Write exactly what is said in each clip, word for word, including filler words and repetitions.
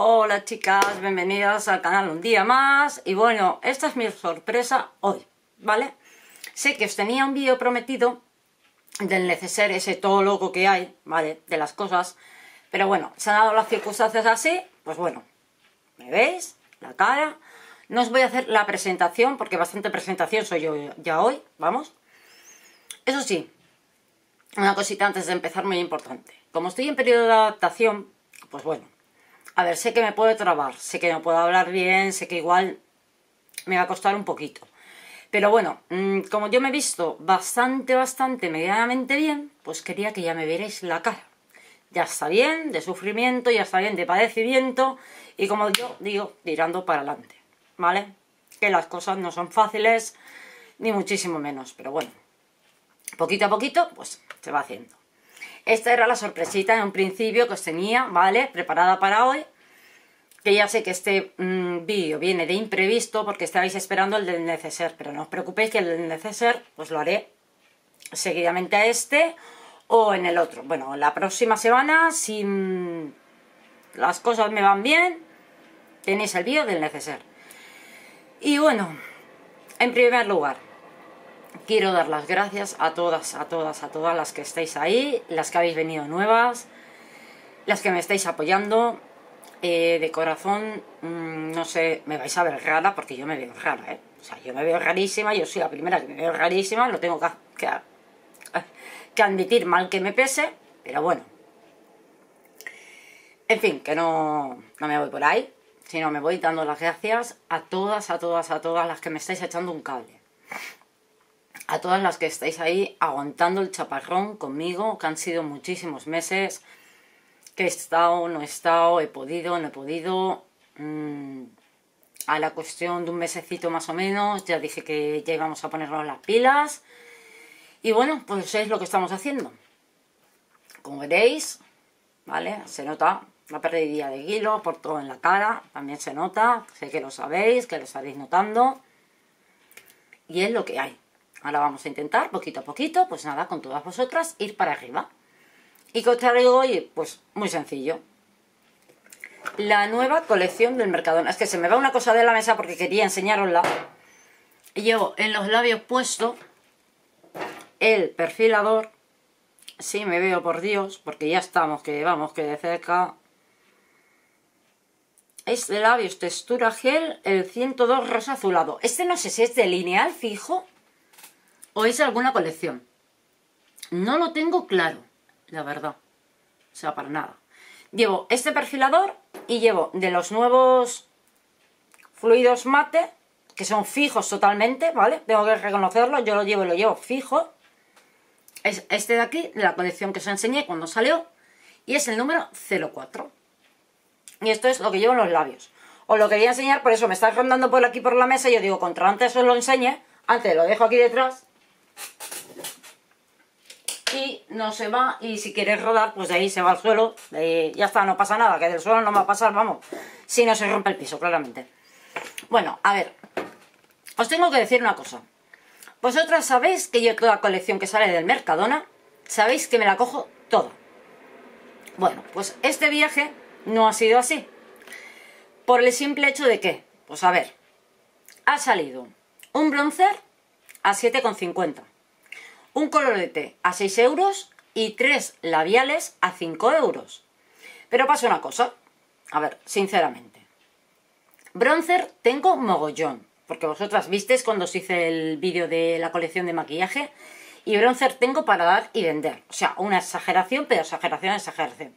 Hola chicas, bienvenidas al canal un día más. Y bueno, esta es mi sorpresa hoy, ¿vale? Sé que os tenía un vídeo prometido del neceser, ese todo loco que hay, ¿vale? De las cosas. Pero bueno, se han dado las circunstancias así, pues bueno, ¿me veis? La cara. No os voy a hacer la presentación, porque bastante presentación soy yo ya hoy, vamos. Eso sí, una cosita antes de empezar muy importante. Como estoy en periodo de adaptación, pues bueno. A ver, sé que me puedo trabar, sé que no puedo hablar bien, sé que igual me va a costar un poquito. Pero bueno, como yo me he visto bastante, bastante, medianamente bien, pues quería que ya me vierais la cara. Ya está bien de sufrimiento, ya está bien de padecimiento y como yo digo, tirando para adelante, ¿vale? Que las cosas no son fáciles, ni muchísimo menos, pero bueno, poquito a poquito, pues se va haciendo. Esta era la sorpresita en un principio que os tenía, ¿vale? Preparada para hoy. Que ya sé que este mmm, vídeo viene de imprevisto porque estabais esperando el del neceser. Pero no os preocupéis que el del neceser pues lo haré seguidamente a este o en el otro. Bueno, la próxima semana, si mmm, las cosas me van bien, tenéis el vídeo del neceser. Y bueno, en primer lugar, quiero dar las gracias a todas, a todas, a todas las que estáis ahí, las que habéis venido nuevas, las que me estáis apoyando. Eh, de corazón, mmm, no sé, me vais a ver rara porque yo me veo rara, ¿eh? O sea, yo me veo rarísima, yo soy la primera que me veo rarísima, lo tengo que, que, que admitir, mal que me pese, pero bueno. En fin, que no, no me voy por ahí, sino me voy dando las gracias a todas, a todas, a todas las que me estáis echando un cable. A todas las que estáis ahí aguantando el chaparrón conmigo, que han sido muchísimos meses, que he estado, no he estado, he podido, no he podido. Mmm, a la cuestión de un mesecito más o menos, ya dije que ya íbamos a ponernos las pilas. Y bueno, pues es lo que estamos haciendo. Como veréis, ¿vale? Se nota la pérdida de kilos por todo en la cara, también se nota, sé que lo sabéis, que lo estaréis notando. Y es lo que hay. Ahora vamos a intentar, poquito a poquito, pues nada, con todas vosotras, ir para arriba. ¿Y qué os traigo hoy? Pues muy sencillo. La nueva colección del Mercadona. Es que se me va una cosa de la mesa porque quería enseñarosla. Llevo en los labios puesto el perfilador. Sí, me veo, por Dios, porque ya estamos, que vamos, que de cerca. Es de labios textura gel, el ciento dos rosa azulado. Este no sé si es de lineal fijo o es alguna colección. No lo tengo claro, la verdad. O sea, para nada. Llevo este perfilador y llevo de los nuevos fluidos mate, que son fijos totalmente, ¿vale? Tengo que reconocerlo, yo lo llevo y lo llevo fijo. Es este de aquí, de la colección que os enseñé cuando salió. Y es el número cero cuatro. Y esto es lo que llevo en los labios. Os lo quería enseñar, por eso me estáis rondando por aquí por la mesa. Y yo digo, contra antes os lo enseñé, antes lo dejo aquí detrás. Y no se va, y si quieres rodar, pues de ahí se va al suelo, de ahí ya está, no pasa nada, que del suelo no va a pasar, vamos, si no se rompe el piso, claramente. Bueno, a ver, os tengo que decir una cosa. Vosotras sabéis que yo toda colección que sale del Mercadona, sabéis que me la cojo toda. Bueno, pues este viaje no ha sido así. Por el simple hecho de que, pues a ver, ha salido un bronzer a siete con cincuenta. Un colorete a seis euros y tres labiales a cinco euros. Pero pasa una cosa, a ver, sinceramente. Bronzer tengo mogollón, porque vosotras visteis cuando os hice el vídeo de la colección de maquillaje. Y bronzer tengo para dar y vender. O sea, una exageración, pero exageración, exageración.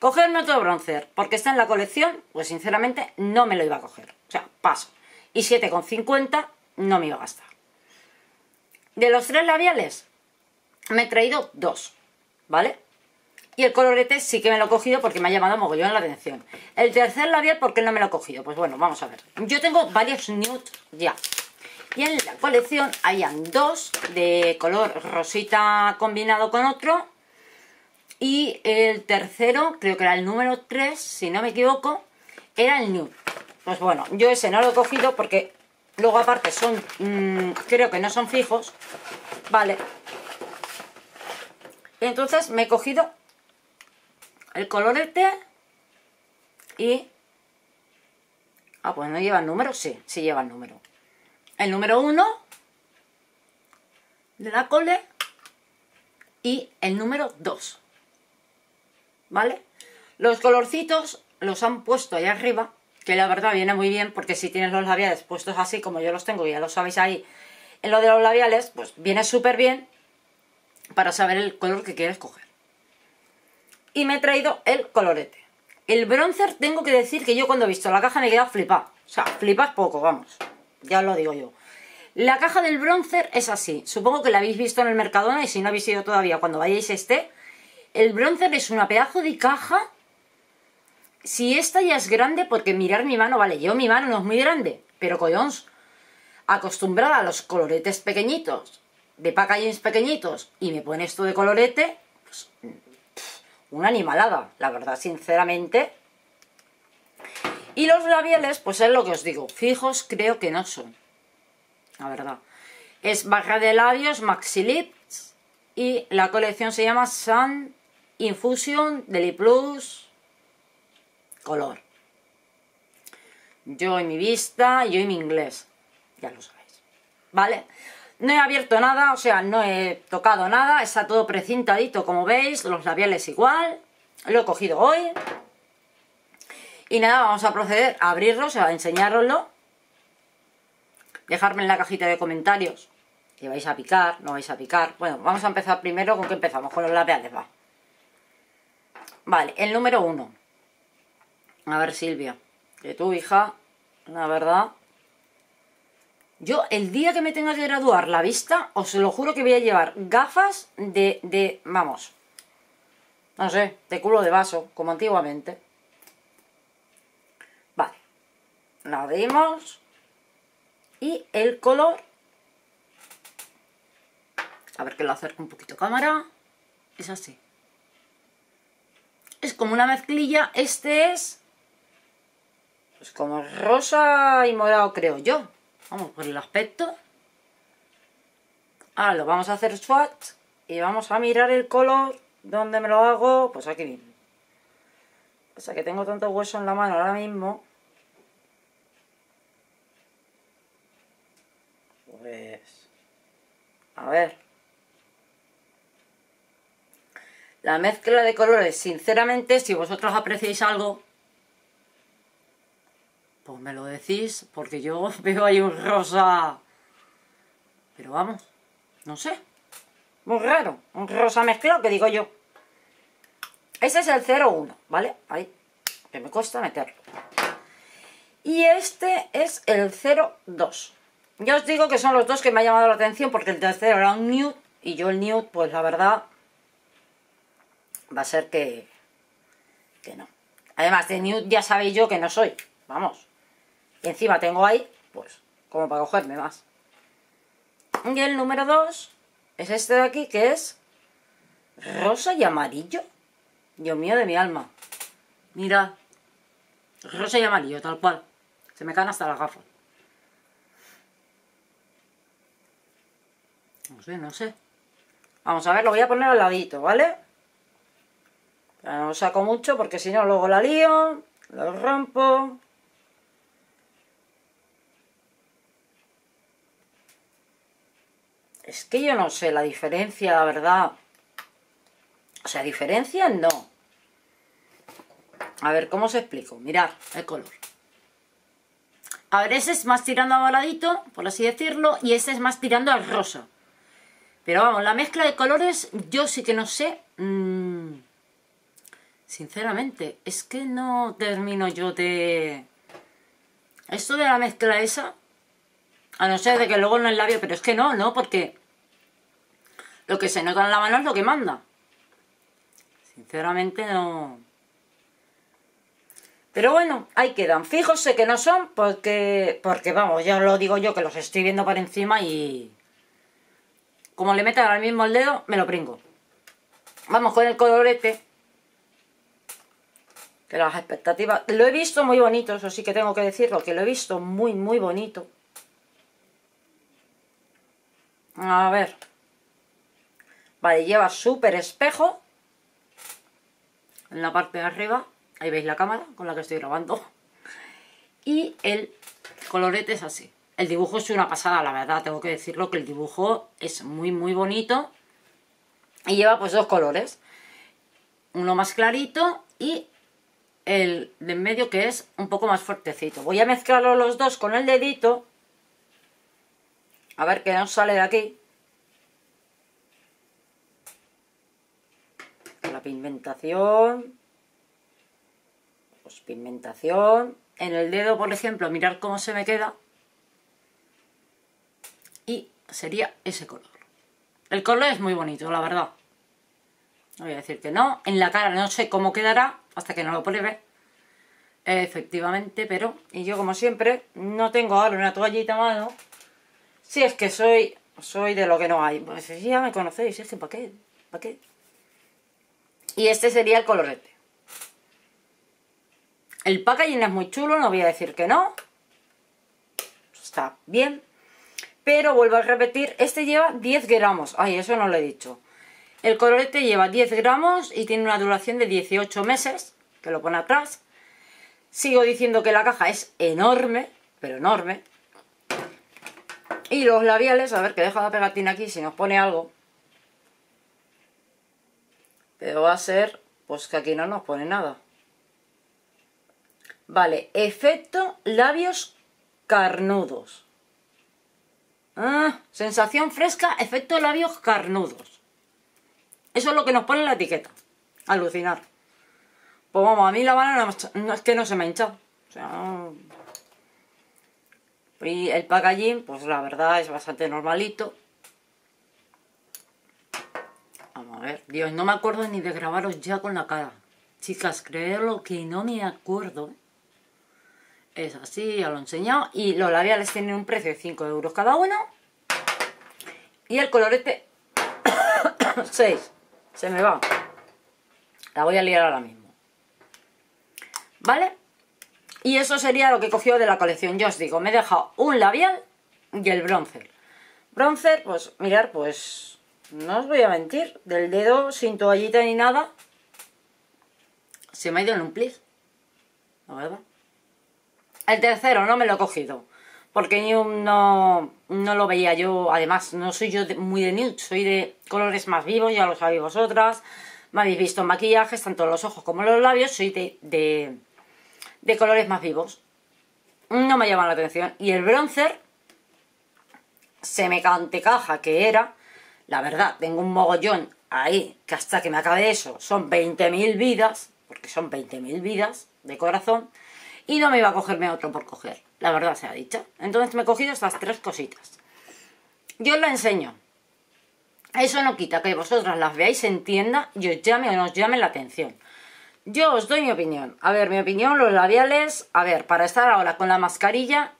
Cogerme otro bronzer, porque está en la colección, pues sinceramente no me lo iba a coger. O sea, paso. Y siete con cincuenta no me iba a gastar. De los tres labiales, me he traído dos, ¿vale? Y el colorete sí que me lo he cogido porque me ha llamado mogollón la atención. El tercer labial, ¿por qué no me lo he cogido? Pues bueno, vamos a ver. Yo tengo varios nude ya. Y en la colección hayan dos de color rosita combinado con otro. Y el tercero, creo que era el número tres, si no me equivoco, era el nude. Pues bueno, yo ese no lo he cogido porque... Luego aparte son, mmm, creo que no son fijos, ¿vale? Entonces me he cogido el colorete y Ah, pues no lleva el número, sí, sí lleva el número. El número uno de la Cole y el número dos. ¿Vale? Los colorcitos los han puesto ahí arriba, que la verdad viene muy bien, porque si tienes los labiales puestos así como yo los tengo, ya lo sabéis ahí, en lo de los labiales, pues viene súper bien para saber el color que quieres coger. Y me he traído el colorete. El bronzer, tengo que decir que yo cuando he visto la caja me he quedado flipada. O sea, flipas poco, vamos. Ya lo digo yo. La caja del bronzer es así. Supongo que la habéis visto en el Mercadona, y si no habéis ido todavía, cuando vayáis este. El bronzer es una pedazo de caja. Si esta ya es grande, porque mirar mi mano, vale, yo mi mano no es muy grande, pero collons, acostumbrada a los coloretes pequeñitos, de packagings pequeñitos, y me pone esto de colorete, pues... una animalada, la verdad, sinceramente. Y los labiales, pues es lo que os digo, fijos creo que no son, la verdad. Es barra de labios Maxi Lips, y la colección se llama Sun Infusion Deliplus color. Yo y mi vista, yo y mi inglés, ya lo sabéis, ¿vale? No he abierto nada, o sea, no he tocado nada, está todo precintadito como veis, los labiales igual, lo he cogido hoy. Y nada, vamos a proceder a abrirlos, a enseñároslo. Dejadme en la cajita de comentarios que vais a picar, no vais a picar. Bueno, vamos a empezar primero, ¿con qué empezamos? Con los labiales, va. Vale, el número uno. A ver, Silvia, que tú, hija, la verdad... Yo, el día que me tenga que graduar la vista, os lo juro que voy a llevar gafas de, de, vamos, no sé, de culo de vaso, como antiguamente. Vale, la abrimos. Y el color, a ver que lo acerco un poquito a cámara, es así. Es como una mezclilla, este es, pues como rosa y morado, creo yo. Vamos por el aspecto. Ahora lo vamos a hacer swatch y vamos a mirar el color. ¿Dónde me lo hago? Pues aquí mismo. O sea, que tengo tanto hueso en la mano ahora mismo. Pues... a ver. La mezcla de colores, sinceramente, si vosotros apreciáis algo... pues me lo decís, porque yo veo ahí un rosa, pero vamos, no sé, muy raro, un rosa mezclado, que digo yo. Ese es el cero uno, ¿vale? Ahí, que me cuesta meterlo. Y este es el cero dos. Ya os digo que son los dos que me ha llamado la atención, porque el tercero era un nude, y yo el nude, pues la verdad, va a ser que, que no. Además, de nude ya sabéis yo que no soy, vamos. Y encima tengo ahí, pues, como para cogerme más. Y el número dos es este de aquí, que es rosa y amarillo. Dios mío de mi alma. Mirad. Rosa y amarillo, tal cual. Se me caen hasta las gafas. No sé, no sé. Vamos a ver, lo voy a poner al ladito, ¿vale? No lo saco mucho porque si no luego la lío, lo rompo... Es que yo no sé la diferencia, la verdad. O sea, diferencia no. A ver, ¿cómo os explico? Mirad el color. A ver, ese es más tirando a moradito, por así decirlo, y ese es más tirando al rosa. Pero vamos, la mezcla de colores yo sí que no sé. Mm, sinceramente, es que no termino yo de... Esto de la mezcla esa, a no ser de que luego no el labio, pero es que no, no, porque... lo que se nota en la mano es lo que manda. Sinceramente no... Pero bueno, ahí quedan. Fijos sé que no son porque... porque vamos, ya os lo digo yo que los estoy viendo por encima y... como le metan ahora mismo el dedo, me lo pringo. Vamos con el colorete. Que las expectativas... Lo he visto muy bonito, eso sí que tengo que decirlo, que lo he visto muy, muy bonito. A ver... Vale, lleva súper espejo en la parte de arriba. Ahí veis la cámara con la que estoy grabando. y el colorete es así. El dibujo es una pasada, la verdad, tengo que decirlo, que el dibujo es muy muy bonito y lleva pues dos colores, uno más clarito y el de en medio que es un poco más fuertecito. Voy a mezclarlo los dos con el dedito, a ver qué nos sale de aquí. La pigmentación, pues pigmentación en el dedo, por ejemplo, mirad cómo se me queda. Y sería ese color. El color es muy bonito, la verdad. No voy a decir que no. En la cara no sé cómo quedará hasta que no lo pruebe. Efectivamente, pero... Y yo, como siempre, no tengo ahora una toallita a mano. Si es que soy soy de lo que no hay. Pues si ya me conocéis, es que ¿para qué? ¿Para qué? Y este sería el colorete. El packaging es muy chulo, no voy a decir que no. Está bien. Pero vuelvo a repetir, este lleva diez gramos. Ay, eso no lo he dicho. El colorete lleva diez gramos y tiene una duración de dieciocho meses, que lo pone atrás. Sigo diciendo que la caja es enorme, pero enorme. Y los labiales, a ver, que deja la pegatina aquí si nos pone algo. Pero va a ser, pues que aquí no nos pone nada. Vale, efecto labios carnudos. Ah, sensación fresca, efecto labios carnudos. Eso es lo que nos pone en la etiqueta. Alucinar. Pues vamos, a mí la mano no, no, es que no se me ha hinchado. O sea, no. Y el packaging, pues la verdad es bastante normalito. Vamos a ver. Dios, no me acuerdo ni de grabaros ya con la cara. Chicas, creedlo que no me acuerdo. Es así, ya lo he enseñado. Y los labiales tienen un precio de cinco euros cada uno. Y el colorete... seis. Se me va. La voy a liar ahora mismo. ¿Vale? Y eso sería lo que cogió de la colección. Yo os digo, me he dejado un labial y el bronzer. Bronzer, pues mirar, pues... No os voy a mentir. Del dedo, sin toallita ni nada. Se me ha ido en un plis. La verdad. El tercero no me lo he cogido, porque Nude no, no lo veía yo. Además, no soy yo de, muy de Nude, soy de colores más vivos, ya lo sabéis vosotras. Me habéis visto en maquillajes, tanto los ojos como los labios, soy de, de, de colores más vivos. No me llaman la atención. Y el bronzer, se me cantecaja que era. La verdad, tengo un mogollón ahí, que hasta que me acabe eso, son veinte mil vidas, porque son veinte mil vidas de corazón. Y no me iba a cogerme otro por coger, la verdad sea dicha. Entonces me he cogido estas tres cositas. Yo os lo enseño. Eso no quita que vosotras las veáis en tienda y os llame o no os llame la atención. Yo os doy mi opinión. A ver, mi opinión, los labiales... A ver, para estar ahora con la mascarilla,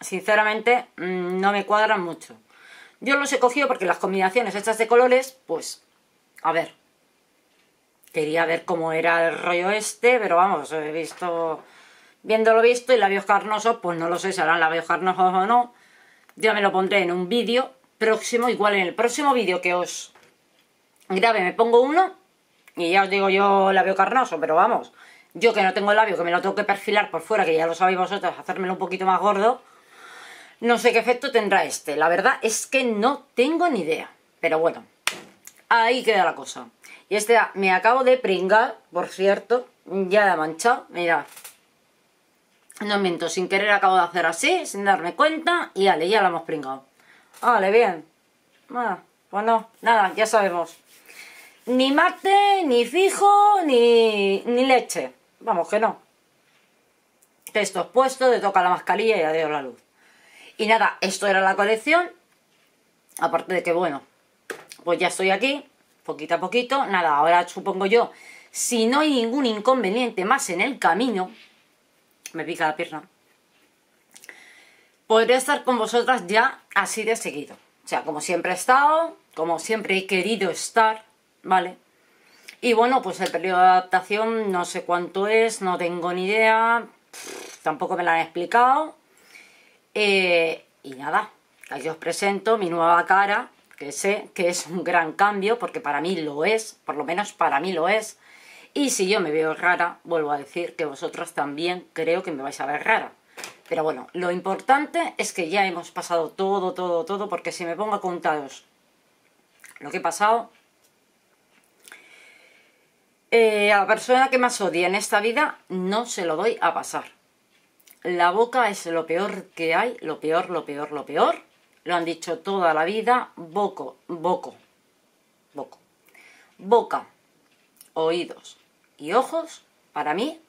sinceramente, no me cuadran mucho. Yo los he cogido porque las combinaciones estas de colores, pues... A ver... Quería ver cómo era el rollo este, pero vamos, he visto, viéndolo visto, y labios carnosos, pues no lo sé, serán labios carnosos o no. Ya me lo pondré en un vídeo próximo, igual en el próximo vídeo que os grabe me pongo uno, y ya os digo yo labio carnoso, pero vamos, yo que no tengo el labio, que me lo tengo que perfilar por fuera, que ya lo sabéis vosotros, hacérmelo un poquito más gordo, no sé qué efecto tendrá este, la verdad es que no tengo ni idea, pero bueno, ahí queda la cosa. Y este me acabo de pringar, por cierto, ya la he manchado, mirad. No miento, sin querer acabo de hacer así, sin darme cuenta, y vale, ya la hemos pringado. Vale, bien. Ah, pues no, nada, ya sabemos. Ni mate, ni fijo, ni, ni leche. Vamos, que no. Que esto es puesto, te toca la mascarilla y adiós la luz. Y nada, esto era la colección. Aparte de que, bueno, pues ya estoy aquí. Poquito a poquito, nada, ahora supongo yo, si no hay ningún inconveniente más en el camino, me pica la pierna, podré estar con vosotras ya así de seguido. O sea, como siempre he estado, como siempre he querido estar, ¿vale? Y bueno, pues el periodo de adaptación no sé cuánto es, no tengo ni idea, tampoco me la han explicado. Eh, y nada, aquí os presento mi nueva cara, que sé que es un gran cambio, porque para mí lo es, por lo menos para mí lo es, Y si yo me veo rara, vuelvo a decir que vosotras también creo que me vais a ver rara. Pero bueno, lo importante es que ya hemos pasado todo, todo, todo, porque si me pongo a contaros lo que he pasado... Eh, a la persona que más odia en esta vida no se lo doy a pasar. La boca es lo peor que hay, lo peor, lo peor, lo peor. Lo han dicho toda la vida, boco, boco, boco. Boca, oídos y ojos, para mí,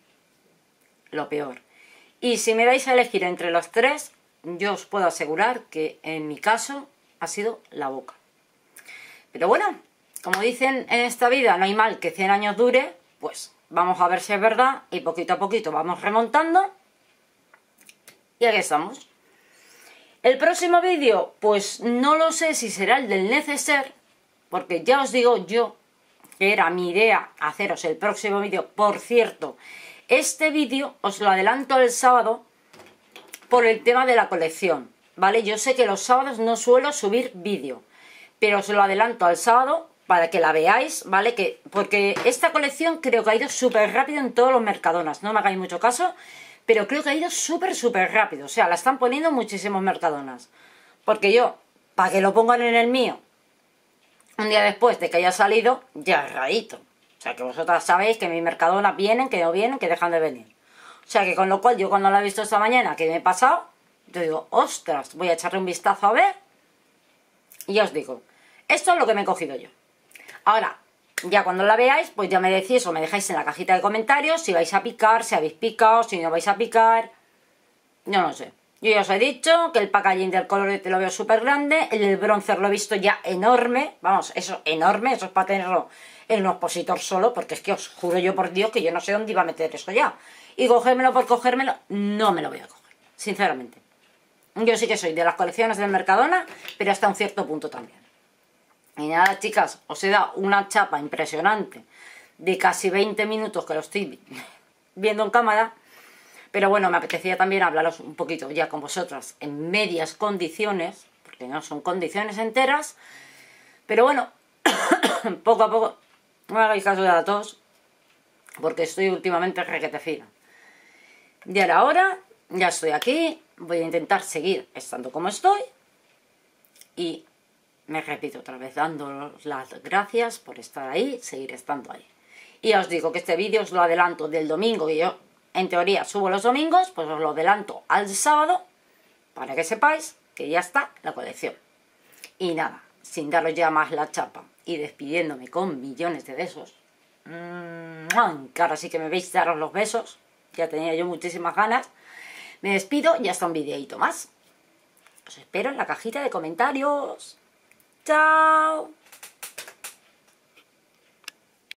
lo peor. Y si me dais a elegir entre los tres, yo os puedo asegurar que en mi caso ha sido la boca. Pero bueno... Como dicen en esta vida, no hay mal que cien años dure, pues vamos a ver si es verdad y poquito a poquito vamos remontando. Y aquí estamos. El próximo vídeo, pues no lo sé si será el del neceser, porque ya os digo yo que era mi idea haceros el próximo vídeo. Por cierto, este vídeo os lo adelanto el sábado por el tema de la colección, ¿vale? Yo sé que los sábados no suelo subir vídeo, pero os lo adelanto al sábado para que la veáis, ¿vale? Que, porque esta colección creo que ha ido súper rápido en todos los Mercadonas. No me hagáis mucho caso, pero creo que ha ido súper, súper rápido. O sea, la están poniendo muchísimos Mercadonas. Porque yo, para que lo pongan en el mío, un día después de que haya salido, ya es rarito. O sea, que vosotras sabéis que mis Mercadonas vienen, que no vienen, que dejan de venir. O sea, que con lo cual yo cuando la he visto esta mañana, que me he pasado, yo digo, ostras, voy a echarle un vistazo a ver. Y ya os digo, esto es lo que me he cogido yo. Ahora, ya cuando la veáis, pues ya me decís o me dejáis en la cajita de comentarios si vais a picar, si habéis picado, si no vais a picar. Yo no sé. Yo ya os he dicho que el packaging del colorete lo veo súper grande. El del bronzer lo he visto ya enorme. Vamos, eso enorme, eso es para tenerlo en un opositor solo. Porque es que os juro yo por Dios que yo no sé dónde iba a meter eso ya. Y cogérmelo por cogérmelo, no me lo voy a coger, sinceramente. Yo sí que soy de las colecciones del Mercadona, pero hasta un cierto punto también. Y nada, chicas, os he dado una chapa impresionante de casi veinte minutos que lo estoy viendo en cámara. Pero bueno, me apetecía también hablaros un poquito ya con vosotras en medias condiciones, porque no son condiciones enteras. Pero bueno, poco a poco, no me hagáis caso de la tos, porque estoy últimamente requete fina. Ya era hora, ya estoy aquí, voy a intentar seguir estando como estoy y... Me repito otra vez, dándoos las gracias por estar ahí, seguir estando ahí. Y ya os digo que este vídeo os lo adelanto del domingo, que yo en teoría subo los domingos, pues os lo adelanto al sábado, para que sepáis que ya está la colección. Y nada, sin daros ya más la chapa y despidiéndome con millones de besos. Que ahora sí que me veis daros los besos, ya tenía yo muchísimas ganas. Me despido y hasta un videíto más. Os espero en la cajita de comentarios. Chao.